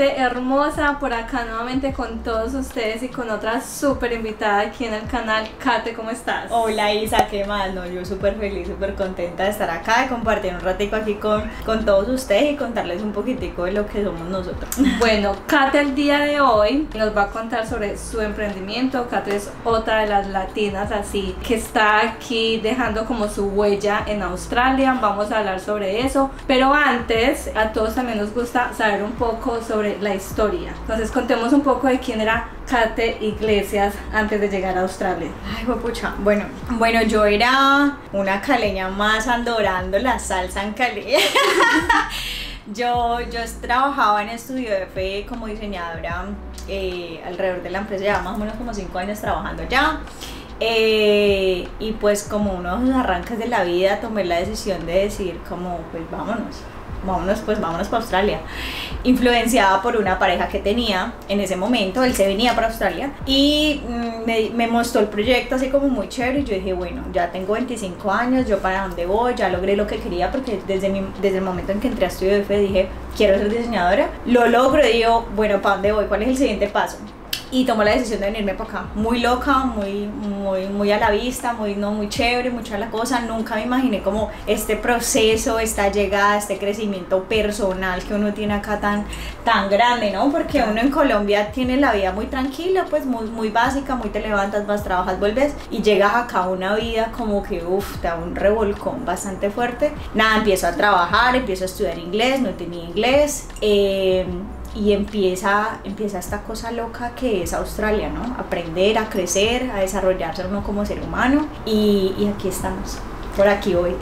Hermosa, por acá nuevamente con todos ustedes y con otra súper invitada aquí en el canal. Kate, ¿cómo estás? Hola Isa, ¿qué más? No, yo súper feliz, súper contenta de estar acá, de compartir un ratico aquí con todos ustedes y contarles un poquitico de lo que somos nosotros. Bueno, Kate el día de hoy nos va a contar sobre su emprendimiento. Kate es otra de las latinas así que está aquí dejando como su huella en Australia. Vamos a hablar sobre eso, pero antes a todos también nos gusta saber un poco sobre la historia. Entonces contemos un poco de quién era Katherine Iglesias antes de llegar a Australia. Ay, huepucha. Bueno, yo era una caleña más andorando la salsa en Cali. Yo trabajaba en Studio F como diseñadora alrededor de la empresa, ya más o menos como 5 años trabajando ya. Y pues como unos arranques de la vida tomé la decisión de decir como pues vámonos para Australia, influenciada por una pareja que tenía en ese momento. Él se venía para Australia y me mostró el proyecto así como muy chévere y yo dije, bueno, ya tengo 25 años, yo para dónde voy, ya logré lo que quería, porque desde el momento en que entré a Studio F dije, quiero ser diseñadora, lo logro y digo, bueno, ¿para dónde voy? ¿Cuál es el siguiente paso? Y tomó la decisión de venirme para acá, muy loca, muy a la vista, muy chévere, mucha la cosa. Nunca me imaginé como este proceso, esta llegada, este crecimiento personal que uno tiene acá tan grande, ¿no? Porque uno en Colombia tiene la vida muy tranquila, pues muy básica, muy te levantas, vas, trabajas, vuelves, y llegas acá a una vida como que, uff, te da un revolcón bastante fuerte. Nada, empiezo a trabajar, empiezo a estudiar inglés, no tenía inglés, y empieza esta cosa loca que es Australia, ¿no? Aprender, a crecer, a desarrollarse uno como ser humano, y aquí estamos, por aquí hoy.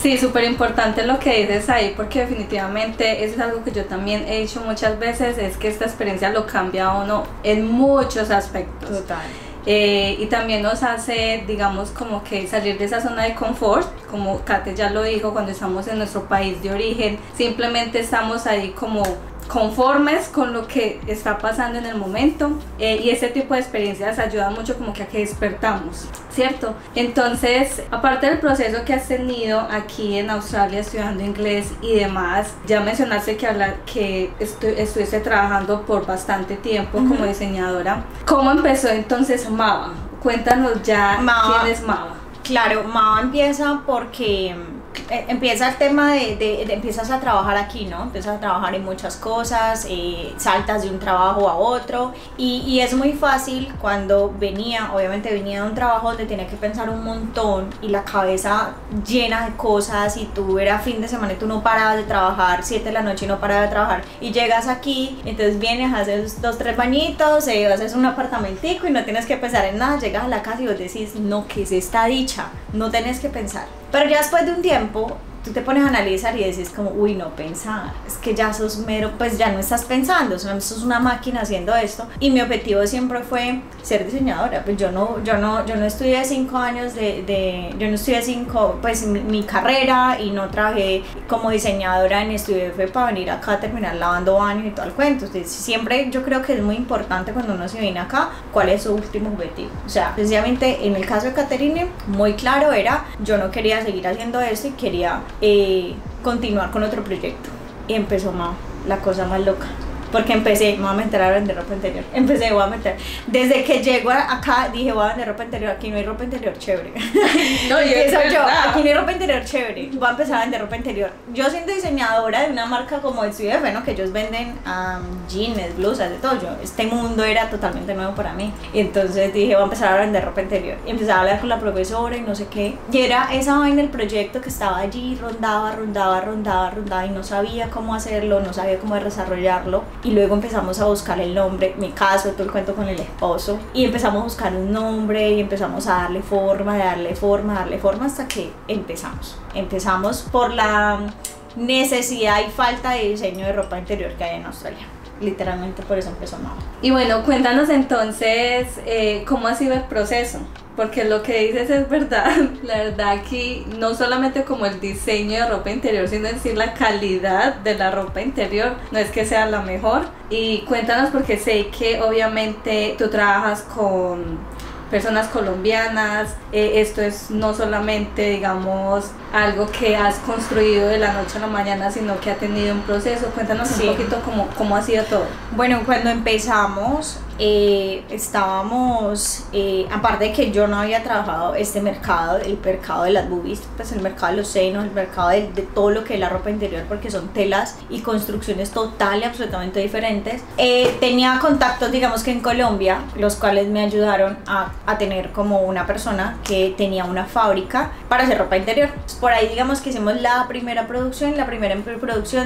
Sí, súper importante lo que dices ahí, porque definitivamente eso es algo que yo también he dicho muchas veces, es que esta experiencia lo cambia a uno en muchos aspectos. Total. Y también nos hace, digamos, como que salir de esa zona de confort, como Kate ya lo dijo, cuando estamos en nuestro país de origen, simplemente estamos ahí como conformes con lo que está pasando en el momento, y este tipo de experiencias ayuda mucho como que a que despertamos, ¿cierto? Entonces, aparte del proceso que has tenido aquí en Australia estudiando inglés y demás, ya mencionaste que estuviste trabajando por bastante tiempo como diseñadora. ¿Cómo empezó entonces Mava? Cuéntanos ya quién es Mava. Claro, Mava empieza porque empieza el tema de empiezas a trabajar aquí, ¿no? Empiezas a trabajar en muchas cosas, saltas de un trabajo a otro, y es muy fácil cuando obviamente venía de un trabajo donde tenía que pensar un montón y la cabeza llena de cosas, y tú era fin de semana y tú no parabas de trabajar, 7 de la noche y no parabas de trabajar, y llegas aquí, entonces vienes, haces 2, 3 bañitos, haces un apartamentico y no tienes que pensar en nada, llegas a la casa y vos decís, no, ¿qué es esta dicha? No tenés que pensar. Pero ya después de un tiempo, tú te pones a analizar y decís como, uy, no pensar, es que ya sos mero, pues ya no estás pensando, sos una máquina haciendo esto. Y mi objetivo siempre fue ser diseñadora, pues yo no estudié 5 años pues mi carrera, y no trabajé como diseñadora en Studio F para venir acá a terminar lavando baños y todo el cuento. Entonces, siempre yo creo que es muy importante cuando uno se viene acá, cuál es su último objetivo. O sea, precisamente en el caso de Katherine, muy claro era, yo no quería seguir haciendo esto y quería continuar con otro proyecto, y empezó Mava, la cosa más loca, porque me voy a meter a vender ropa interior. Desde que llego acá dije, voy a vender ropa interior, aquí no hay ropa interior chévere. No, aquí no hay ropa interior chévere, voy a empezar a vender ropa interior. Yo siendo diseñadora de una marca como el CDF, ¿no? Que ellos venden jeans, blusas, de todo. Este mundo era totalmente nuevo para mí, y entonces dije, voy a empezar a vender ropa interior, y empecé a hablar con la profesora y no sé qué, y era esa vaina del proyecto que estaba allí, rondaba y no sabía cómo hacerlo, no sabía cómo desarrollarlo. Y luego empezamos a buscar el nombre, mi caso, todo el cuento con el esposo, y empezamos a buscar un nombre y empezamos a darle forma, hasta que empezamos por la necesidad y falta de diseño de ropa interior que hay en Australia. Literalmente por eso empezó Mava. Y bueno, cuéntanos entonces cómo ha sido el proceso, porque lo que dices es verdad. La verdad aquí no solamente como el diseño de ropa interior, sino decir la calidad de la ropa interior no es que sea la mejor. Y cuéntanos, porque sé que obviamente tú trabajas con personas colombianas, esto es no solamente, digamos, algo que has construido de la noche a la mañana, sino que ha tenido un proceso. Cuéntanos un poquito cómo ha sido todo. Bueno, cuando empezamos estábamos, aparte de que yo no había trabajado este mercado, el mercado de las boobies, pues el mercado de los senos, el mercado de todo lo que es la ropa interior, porque son telas y construcciones total y absolutamente diferentes. Tenía contactos, digamos que en Colombia, los cuales me ayudaron a tener como una persona que tenía una fábrica para hacer ropa interior. Por ahí digamos que hicimos la primera producción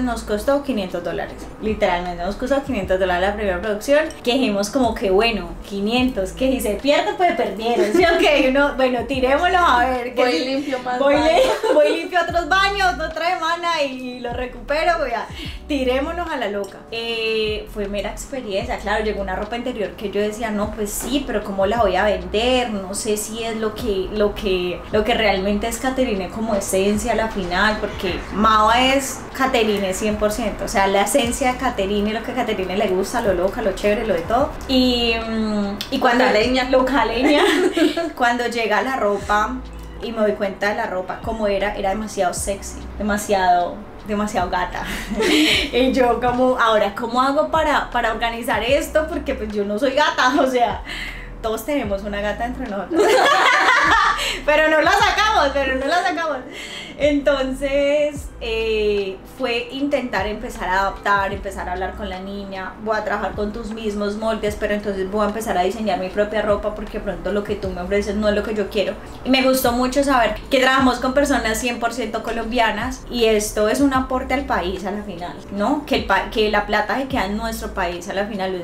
nos costó $500, literalmente nos costó $500 la primera producción, que dijimos como que bueno, 500, que si se pierde pues perdieron, ¿sí? Ok, uno, bueno, tirémoslo a ver, que voy si, limpio más voy, voy limpio otros baños, otra semana y lo recupero, voy a, tirémonos a la loca. Fue mera experiencia, claro, llegó una ropa interior que yo decía, no, pues sí, pero ¿cómo la voy a vender? No sé si es lo que realmente es Katherine como esencia a la final, porque Mava es Katherine 100%, o sea, la esencia de Katherine, lo que a Katherine le gusta, lo loca, lo chévere, lo de todo. Y cuando localeña, cuando llega la ropa y me doy cuenta de la ropa como era demasiado sexy, demasiado gata. Y yo como, ahora, ¿cómo hago para organizar esto? Porque pues yo no soy gata, o sea, todos tenemos una gata entre nosotros. pero no la sacamos. Entonces fue intentar empezar a adaptar, empezar a hablar con la niña, voy a trabajar con tus mismos moldes, pero entonces voy a empezar a diseñar mi propia ropa, porque pronto lo que tú me ofreces no es lo que yo quiero. Y me gustó mucho saber que trabajamos con personas 100% colombianas, y esto es un aporte al país a la final, ¿no? Que la plata que queda en nuestro país a la final.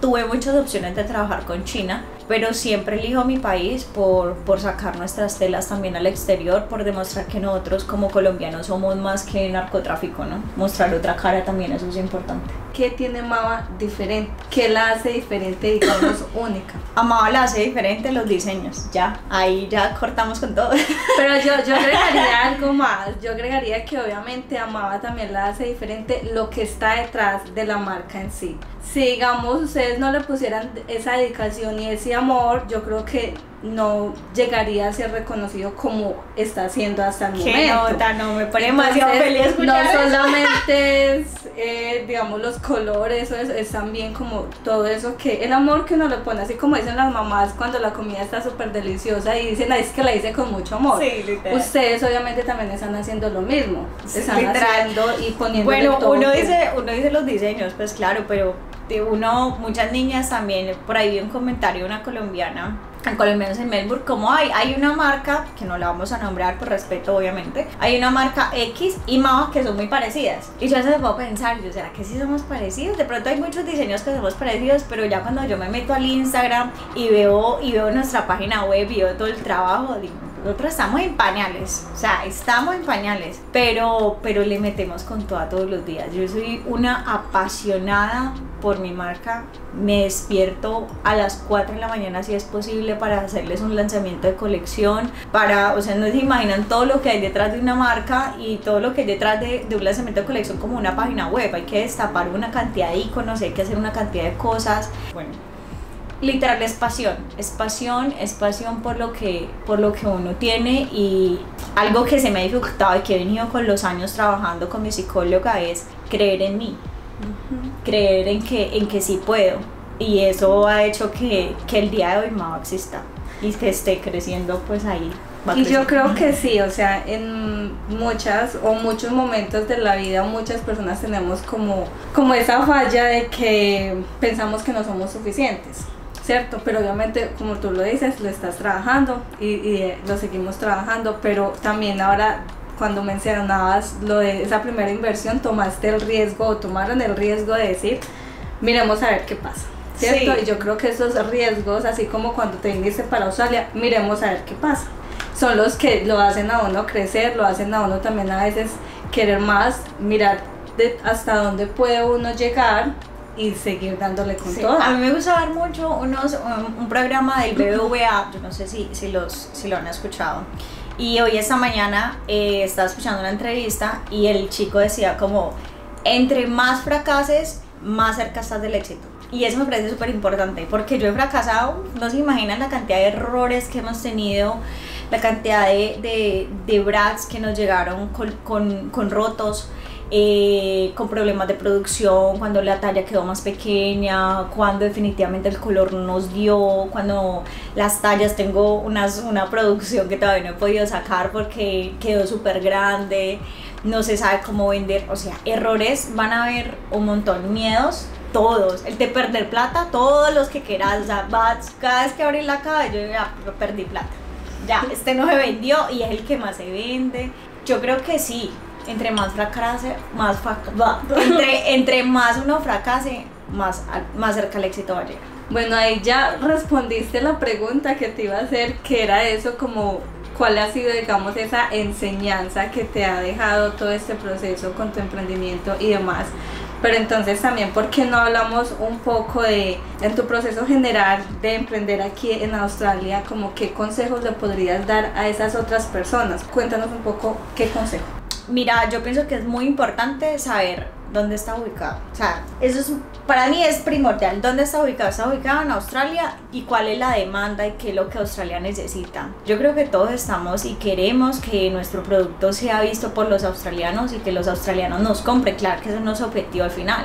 Tuve muchas opciones de trabajar con China, pero siempre elijo mi país por sacar nuestras telas también al exterior, por demostrar que nosotros como colombianos somos más que narcotráfico, ¿no? Mostrar otra cara también, eso es importante. ¿Qué tiene Mava diferente? ¿Qué la hace diferente, digamos, única? A Mava la hace diferente los diseños, ya, ahí ya cortamos con todo. Pero yo agregaría algo más, yo agregaría que obviamente a Mava también la hace diferente lo que está detrás de la marca en sí. Si, digamos, ustedes no le pusieran esa dedicación y ese amor, yo creo que no llegaría a ser reconocido como está siendo hasta el momento. Qué nota, no, me pone demasiado feliz escuchar eso. No solamente es, digamos, los colores, es también como todo eso, que el amor que uno le pone, así como dicen las mamás cuando la comida está súper deliciosa y dicen, es que la hice con mucho amor. Sí, literal. Ustedes obviamente también están haciendo lo mismo, están haciendo y poniendo. Bueno, uno dice los diseños, pues claro, pero muchas niñas también, por ahí vi un comentario de una colombiana, colombianos en Melbourne, como hay una marca, que no la vamos a nombrar por respeto obviamente, hay una marca X y Mava que son muy parecidas, y yo a veces puedo pensar, yo, ¿será que sí somos parecidos? De pronto hay muchos diseños que somos parecidos, pero ya cuando yo me meto al Instagram y veo nuestra página web y veo todo el trabajo, digo, nosotros estamos en pañales, o sea, estamos en pañales, pero le metemos con toda todos los días. Yo soy una apasionada por mi marca, me despierto a las 4 de la mañana si es posible para hacerles un lanzamiento de colección, para, o sea, no se imaginan todo lo que hay detrás de una marca y todo lo que hay detrás de un lanzamiento de colección como una página web, hay que destapar una cantidad de iconos, hay que hacer una cantidad de cosas, bueno. Literal es pasión por lo que uno tiene. Y algo que se me ha dificultado y que he venido con los años trabajando con mi psicóloga es creer en mí, creer en que sí puedo, y eso ha hecho que el día de hoy Mava exista y que esté creciendo, pues ahí. Y yo creo que sí, o sea, en muchos momentos de la vida muchas personas tenemos como esa falla de que pensamos que no somos suficientes, ¿cierto? Pero obviamente, como tú lo dices, lo estás trabajando y lo seguimos trabajando, pero también ahora, cuando mencionabas lo de esa primera inversión, tomaron el riesgo de decir, miremos a ver qué pasa, ¿cierto? Sí. Y yo creo que esos riesgos, así como cuando te viniste para Australia, miremos a ver qué pasa, son los que lo hacen a uno crecer, lo hacen a uno también a veces querer más, mirar hasta dónde puede uno llegar y seguir dándole con todo. A mí me gusta ver mucho un programa del BBVA, yo no sé si lo han escuchado. Y hoy esta mañana estaba escuchando una entrevista y el chico decía como, entre más fracases, más cerca estás del éxito. Y eso me parece súper importante, porque yo he fracasado, no se imaginan la cantidad de errores que hemos tenido, la cantidad de brats que nos llegaron con rotos, con problemas de producción, cuando la talla quedó más pequeña, cuando definitivamente el color no nos dio, cuando las tallas, tengo una producción que todavía no he podido sacar porque quedó súper grande, no se sabe cómo vender, o sea, errores van a haber un montón, miedos, todos, el de perder plata, todos los que quieras, o sea, cada vez que abrí la caja yo ya perdí plata, ya, este no se vendió y es el que más se vende. Yo creo que sí, entre más fracase, entre más uno fracase, más cerca el éxito va a llegar. Bueno, ahí ya respondiste la pregunta que te iba a hacer, que era eso como, ¿cuál ha sido, digamos, esa enseñanza que te ha dejado todo este proceso con tu emprendimiento y demás? Pero entonces también, ¿por qué no hablamos un poco de, en tu proceso general de emprender aquí en Australia, como qué consejos le podrías dar a esas otras personas? Cuéntanos un poco qué consejo. Mira, yo pienso que es muy importante saber dónde está ubicado. O sea, eso es, para mí es primordial. ¿Dónde está ubicado? ¿Está ubicado en Australia? ¿Y cuál es la demanda y qué es lo que Australia necesita? Yo creo que todos estamos y queremos que nuestro producto sea visto por los australianos y que los australianos nos compren. Claro que eso no es objetivo al final.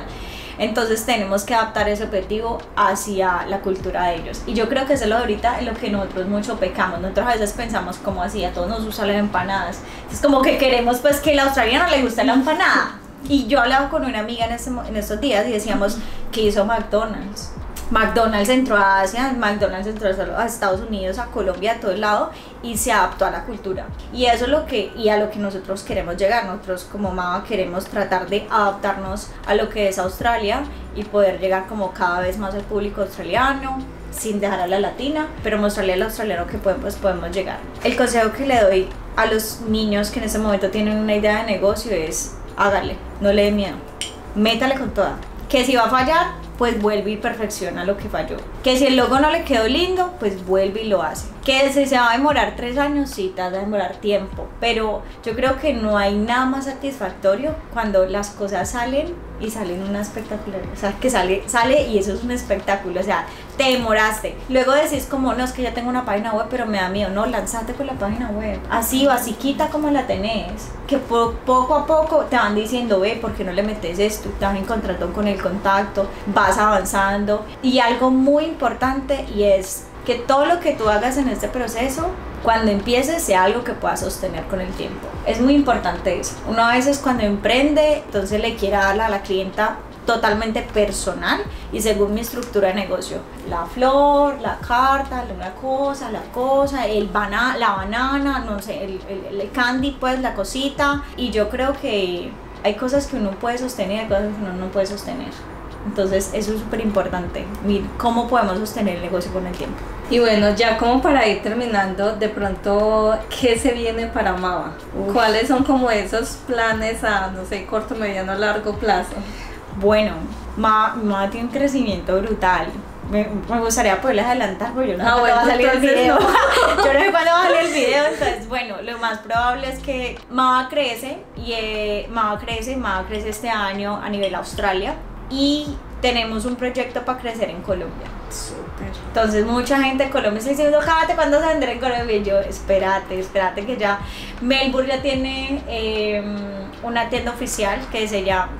Entonces tenemos que adaptar ese objetivo hacia la cultura de ellos. Y yo creo que eso es lo de ahorita, en lo que nosotros mucho pecamos. Nosotros a veces pensamos como así, a todos nos gustan las empanadas. Es como que queremos pues que al australiano le guste la empanada. Y yo hablaba con una amiga en estos días y decíamos, ¿qué hizo McDonald's? McDonald's entró a Asia, McDonald's entró a Estados Unidos, a Colombia, a todo el lado, y se adaptó a la cultura. Y eso es lo que, y a lo que nosotros queremos llegar. Nosotros como Mava queremos tratar de adaptarnos a lo que es Australia y poder llegar como cada vez más al público australiano, sin dejar a la latina, pero mostrarle al australiano que podemos llegar. El consejo que le doy a los niños que en este momento tienen una idea de negocio es, hágale, no le dé miedo, métale con toda. Que si va a fallar, pues vuelve y perfecciona lo que falló. Que si el logo no le quedó lindo, pues vuelve y lo hace. Que si se va a demorar 3 años, sí, te va a demorar tiempo. Pero yo creo que no hay nada más satisfactorio cuando las cosas salen y salen una espectacularidad. O sea, que sale y eso es un espectáculo. O sea, te demoraste. Luego decís como, no, es que ya tengo una página web, pero me da miedo. No, lánzate con la página web. Así, basiquita como la tenés. Que poco a poco te van diciendo, ve, ¿por qué no le metes esto? Te van encontrando con el contacto, vas avanzando. Y algo muy importante y es que todo lo que tú hagas en este proceso, cuando empieces, sea algo que puedas sostener con el tiempo. Es muy importante eso. Uno a veces cuando emprende, entonces le quiere dar a la clienta totalmente personal y según mi estructura de negocio. La flor, la carta, la cosa, la banana, no sé, el candy, pues la cosita. Y yo creo que hay cosas que uno puede sostener y hay cosas que uno no puede sostener. Entonces eso es súper importante, mirar cómo podemos sostener el negocio con el tiempo. Y bueno, ya como para ir terminando, de pronto, ¿qué se viene para Mava? ¿Cuáles son como esos planes a, no sé, corto, mediano, largo plazo? Bueno, Mava tiene un crecimiento brutal. Me gustaría poderles adelantar, porque yo no sé cuándo va a salir el video. Yo no sé cuándo va a salir el video, entonces bueno, lo más probable es que Mava crece, y Mava crece este año a nivel Australia. Y tenemos un proyecto para crecer en Colombia. Súper. Entonces mucha gente en Colombia está diciendo, cállate, ¿cuándo se vendrá en Colombia? Y yo, espérate que ya Melbourne ya tiene una tienda oficial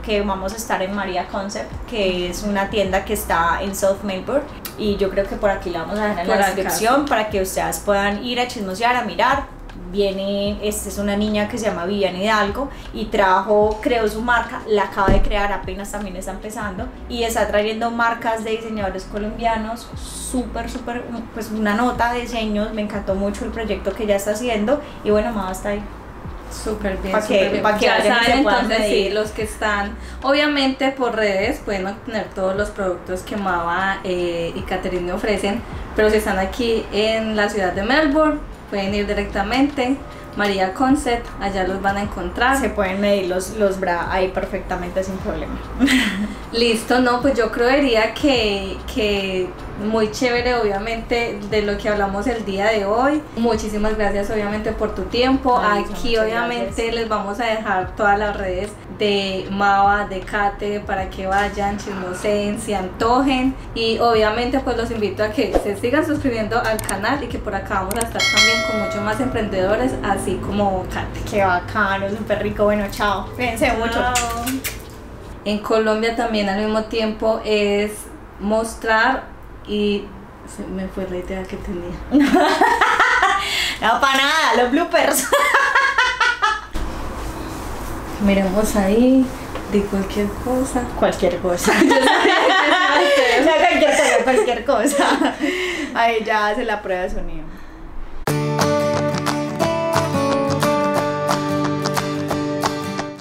que vamos a estar en Maria Concept, que es una tienda que está en South Melbourne. Y yo creo que por aquí la vamos a dejar en la descripción para que ustedes puedan ir a chismosear, a mirar. Viene, esta es una niña que se llama Vivian Hidalgo y creó su marca, la acaba de crear, apenas también está empezando y está trayendo marcas de diseñadores colombianos, súper, pues una nota de diseños, me encantó mucho el proyecto que ya está haciendo y bueno, Mava está ahí. Súper bien. Ya saben, entonces sí, los que están, obviamente por redes pueden obtener todos los productos que Mava y Katherine ofrecen, pero si están aquí en la ciudad de Melbourne, pueden ir directamente, Maria Concept, allá los van a encontrar. Se pueden medir los bra ahí perfectamente sin problema. Listo, no, pues yo creería que muy chévere obviamente de lo que hablamos el día de hoy. Muchísimas gracias obviamente por tu tiempo. Ay, aquí obviamente les vamos a dejar todas las redes de Mava, de Kate, para que vayan, chismoseen, se antojen, y obviamente pues los invito a que se sigan suscribiendo al canal y que por acá vamos a estar también con muchos más emprendedores así como Kate. Qué bacano, súper rico. Bueno, chao, cuídense mucho. En Colombia también al mismo tiempo es mostrar y se me fue la idea que tenía. No, para nada, los bloopers. Miremos ahí, de cualquier cosa. Cualquier cosa. O sea, cualquier cosa. Ahí ya hace la prueba de sonido.